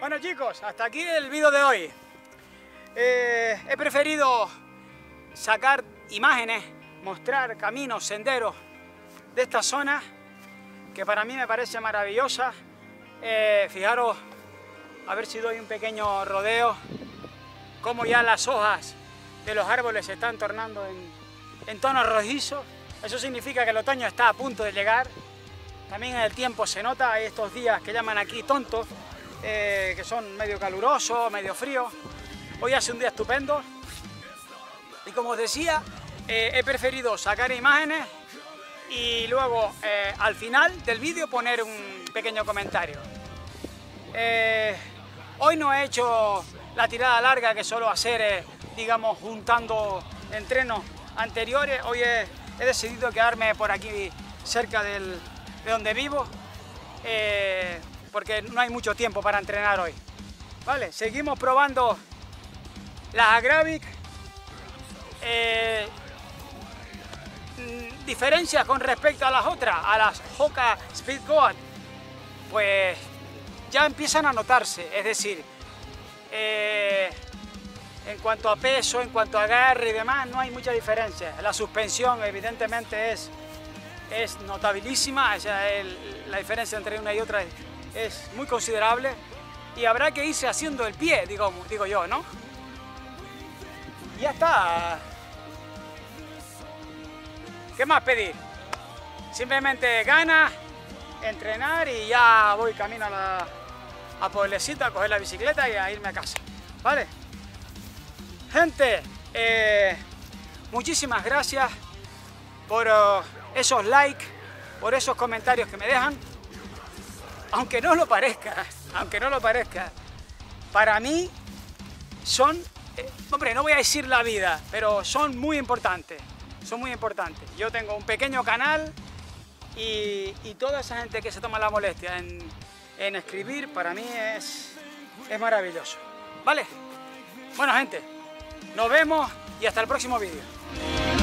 Bueno chicos, hasta aquí el vídeo de hoy. He preferido sacar imágenes, mostrar caminos, senderos de esta zona que para mí me parece maravillosa. Fijaros, a ver si doy un pequeño rodeo, como ya las hojas de los árboles se están tornando en tonos rojizos. Eso significa que el otoño está a punto de llegar. También el tiempo se nota, hay estos días que llaman aquí tontos, que son medio calurosos, medio fríos. Hoy hace un día estupendo y como os decía, he preferido sacar imágenes y luego al final del vídeo poner un pequeño comentario. Hoy no he hecho la tirada larga que suelo hacer, digamos, juntando entrenos anteriores. Hoy he decidido quedarme por aquí cerca de donde vivo, porque no hay mucho tiempo para entrenar hoy. Vale, seguimos probando las Agravic. Diferencias con respecto a las otras, a las Hoka Speedgoat, pues ya empiezan a notarse, es decir, en cuanto a peso, en cuanto a agarre y demás, no hay mucha diferencia. La suspensión evidentemente es notabilísima, o sea, la diferencia entre una y otra es muy considerable y habrá que irse haciendo el pie, digo yo, ¿no? Ya está. ¿Qué más pedir? Simplemente ganas, entrenar y ya voy camino a Pueblecita a coger la bicicleta y a irme a casa, ¿vale? Gente, muchísimas gracias por esos likes, por esos comentarios que me dejan. Aunque no lo parezca, para mí son, hombre, no voy a decir la vida, pero son muy importantes, Yo tengo un pequeño canal Y toda esa gente que se toma la molestia en escribir, para mí es maravilloso. ¿Vale? Bueno, gente, nos vemos y hasta el próximo vídeo.